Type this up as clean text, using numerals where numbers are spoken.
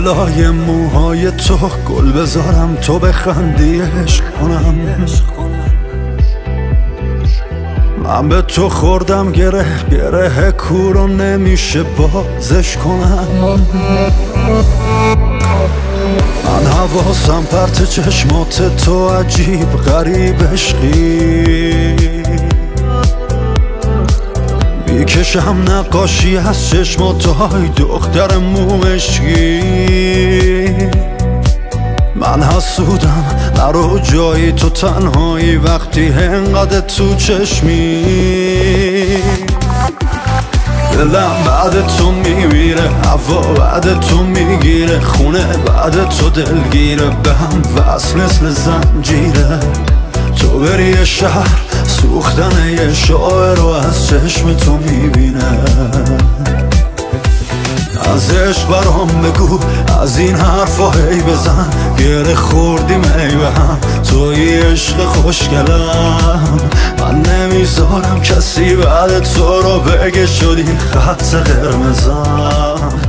لالای موهای تو گل بذارم تو بخندی عشق کنم. من به تو خوردم گره کورو نمیشه بازش کنم. من حواسم پرت چشمات تو عجیب غریب عشقی، میکشم نقاشی از چشمات های دختر مومشگی. من حسودم نرو جایی تو تنهایی وقتی انقدر تو چشمی. دلم بعد تو میمیره، هوا بعد تو میگیره، خونه بعد تو دلگیره، به هم وصل مثل زنجیره. تو بری شهر سوختن یه شاعر رو از چشم تو میبینه. از عشق برام بگو، از این حرفا هی بزن، گره خوردیم ای به هم، توی عشق خوشگلم. من نمیذارم کسی بعد تو رو بگه شدی خط قرمزم.